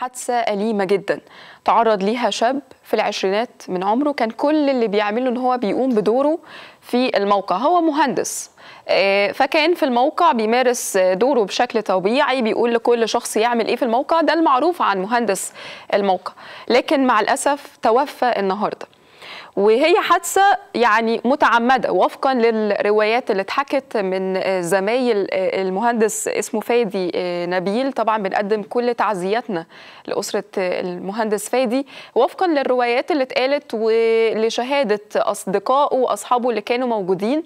حادثة أليمة جدا تعرض ليها شاب في العشرينات من عمره. كان كل اللي بيعمله ان هو بيقوم بدوره في الموقع، هو مهندس، فكان في الموقع بيمارس دوره بشكل طبيعي، بيقول لكل شخص يعمل ايه في الموقع، ده المعروف عن مهندس الموقع. لكن مع الأسف توفى النهارده، وهي حادثة يعني متعمدة وفقا للروايات اللي اتحكت من زمايل المهندس، اسمه فادي نبيل. طبعا بنقدم كل تعزياتنا لأسرة المهندس فادي وفقا للروايات اللي اتقالت ولشهادة أصدقائه وأصحابه اللي كانوا موجودين.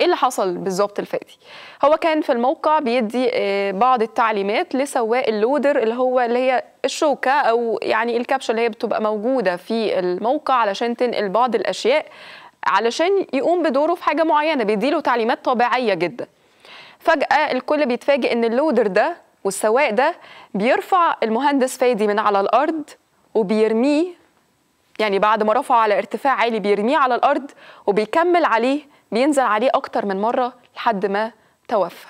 ايه اللي حصل بالظبط لفادي؟ هو كان في الموقع بيدي بعض التعليمات لسواق اللودر اللي هي الشوكه او يعني الكبشه اللي هي بتبقى موجوده في الموقع علشان تنقل بعض الاشياء، علشان يقوم بدوره في حاجه معينه، بيديله تعليمات طبيعيه جدا. فجاه الكل بيتفاجئ ان اللودر ده والسواق ده بيرفع المهندس فادي من على الارض وبيرميه، يعني بعد ما رفعه على ارتفاع عالي بيرميه على الارض وبيكمل عليه، بينزل عليه أكتر من مرة لحد ما توفى.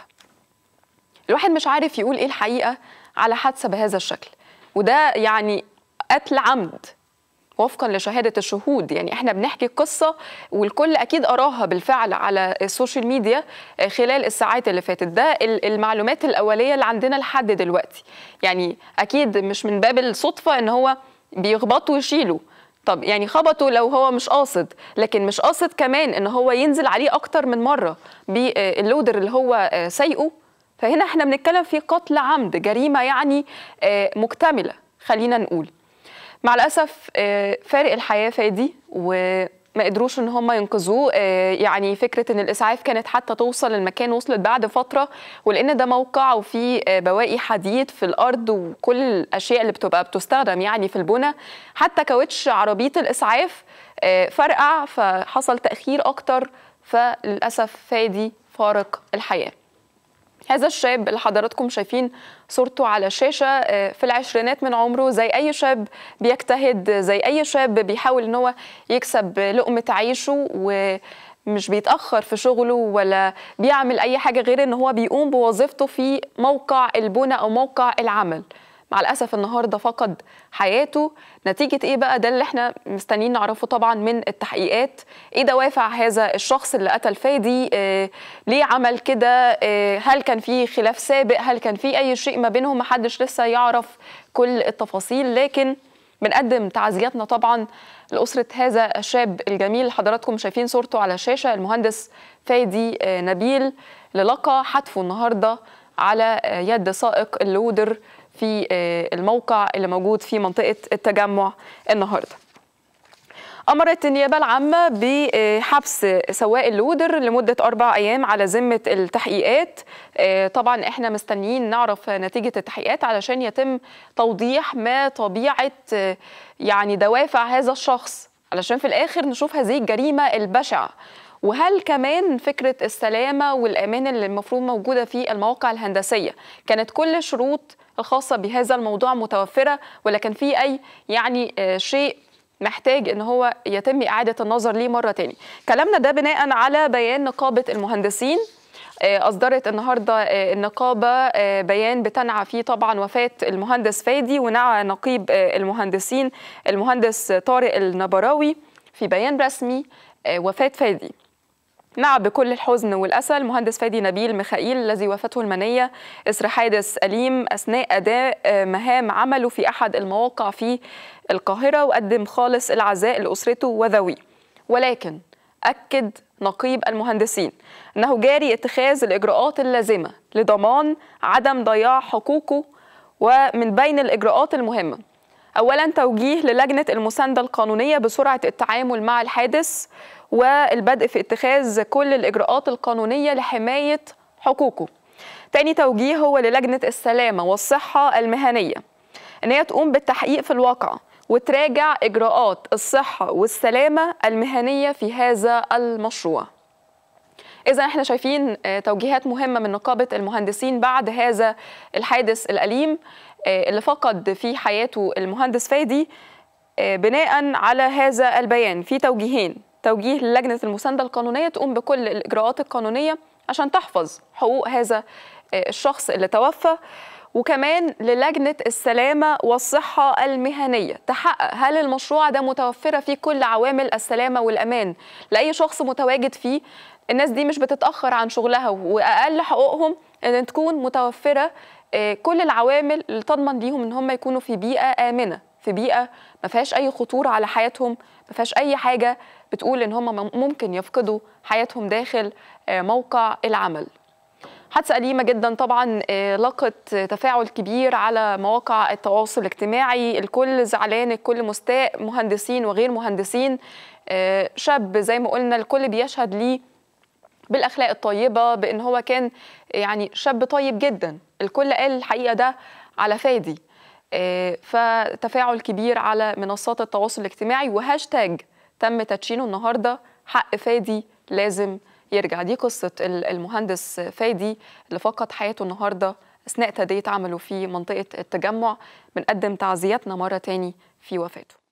الواحد مش عارف يقول إيه الحقيقة على حادثة بهذا الشكل، وده يعني قتل عمد وفقا لشهادة الشهود. يعني احنا بنحكي القصة والكل أكيد قراها بالفعل على السوشيال ميديا خلال الساعات اللي فاتت، ده المعلومات الأولية اللي عندنا لحد دلوقتي. يعني أكيد مش من باب الصدفة إن هو بيخبطوا ويشيلوا، طب يعني خبطه لو هو مش قاصد، لكن مش قاصد كمان ان هو ينزل عليه اكتر من مره باللودر اللي هو سايقه. فهنا احنا بنتكلم في قتل عمد، جريمه يعني مكتمله خلينا نقول. مع الاسف فارق الحياه فادي وما قدروش ان هم ينقذوه. يعني فكره ان الاسعاف كانت حتى توصل للمكان وصلت بعد فتره، ولان ده موقع وفي بواقي حديد في الارض وكل الاشياء اللي بتبقى بتستخدم يعني في البنى، حتى كاوتش عربيه الاسعاف فرقع فحصل تاخير اكتر، فللاسف فادي فارق الحياه. هذا الشاب اللي حضراتكم شايفين صورته على الشاشة في العشرينات من عمره، زي أي شاب بيجتهد، زي أي شاب بيحاول إن هو يكسب لقمة عيشه، ومش بيتأخر في شغله ولا بيعمل أي حاجة غير إن هو بيقوم بوظيفته في موقع البناء أو موقع العمل. مع الأسف النهاردة فقد حياته. نتيجة إيه بقى؟ ده اللي احنا مستنيين نعرفه طبعا من التحقيقات. إيه دوافع هذا الشخص اللي قتل فادي؟ ليه عمل كده؟ هل كان في خلاف سابق؟ هل كان في أي شيء ما بينهم؟ محدش لسه يعرف كل التفاصيل، لكن بنقدم تعزياتنا طبعا لأسرة هذا الشاب الجميل. حضراتكم شايفين صورته على الشاشة، المهندس فادي نبيل، للقى حتفه النهاردة على يد سائق اللودر في الموقع اللي موجود في منطقة التجمع النهاردة. أمرت النيابة العامة بحبس سواق اللودر لمدة 4 أيام على ذمة التحقيقات. طبعا احنا مستنيين نعرف نتيجة التحقيقات علشان يتم توضيح ما طبيعة يعني دوافع هذا الشخص، علشان في الآخر نشوف هذه الجريمة البشعة. وهل كمان فكرة السلامة والأمان اللي المفروض موجودة في المواقع الهندسية كانت كل الشروط الخاصة بهذا الموضوع متوفرة، ولا كان في أي يعني شيء محتاج إن هو يتم إعادة النظر ليه مرة تاني؟ كلامنا ده بناء على بيان نقابة المهندسين. أصدرت النهاردة النقابة بيان بتنعى فيه طبعا وفاة المهندس فادي، ونعى نقيب المهندسين المهندس طارق النبراوي في بيان رسمي وفاة فادي. نعى بكل الحزن والأسى المهندس فادي نبيل ميخائيل الذي وافته المنية إثر حادث أليم أثناء أداء مهام عمله في أحد المواقع في القاهرة، وقدم خالص العزاء لأسرته وذويه. ولكن أكد نقيب المهندسين أنه جاري اتخاذ الإجراءات اللازمة لضمان عدم ضياع حقوقه، ومن بين الإجراءات المهمة أولا توجيه للجنة المساندة القانونية بسرعة التعامل مع الحادث، والبدء في اتخاذ كل الإجراءات القانونية لحماية حقوقه. تاني توجيه هو للجنة السلامة والصحة المهنية إن هي تقوم بالتحقيق في الواقع وتراجع إجراءات الصحة والسلامة المهنية في هذا المشروع. إذا احنا شايفين توجيهات مهمة من نقابة المهندسين بعد هذا الحادث الأليم اللي فقد في حياته المهندس فادي. بناء على هذا البيان في توجيهين، توجيه للجنة المساندة القانونية تقوم بكل الإجراءات القانونية عشان تحفظ حقوق هذا الشخص اللي توفى، وكمان للجنة السلامة والصحة المهنية تحقق هل المشروع ده متوفرة فيه كل عوامل السلامة والأمان لأي شخص متواجد فيه. الناس دي مش بتتأخر عن شغلها، وأقل حقوقهم أن تكون متوفرة كل العوامل اللي تضمن ليهم أن هم يكونوا في بيئة آمنة، في بيئة ما فيهاش أي خطورة على حياتهم، ما فيهاش أي حاجة بتقول أن هم ممكن يفقدوا حياتهم داخل موقع العمل. حادثة أليمة جدا طبعا لقت تفاعل كبير على مواقع التواصل الاجتماعي، الكل زعلان، الكل مستاء، مهندسين وغير مهندسين. شاب زي ما قلنا الكل بيشهد ليه بالأخلاق الطيبة، بأن هو كان يعني شاب طيب جدا، الكل قال الحقيقة ده على فادي. فتفاعل كبير على منصات التواصل الاجتماعي، وهاشتاج تم تدشينه النهاردة حق فادي لازم يرجع. دي قصة المهندس فادي اللي فقد حياته النهاردة أثناء تأدية عمله في منطقة التجمع. بنقدم تعزيتنا مرة تاني في وفاته.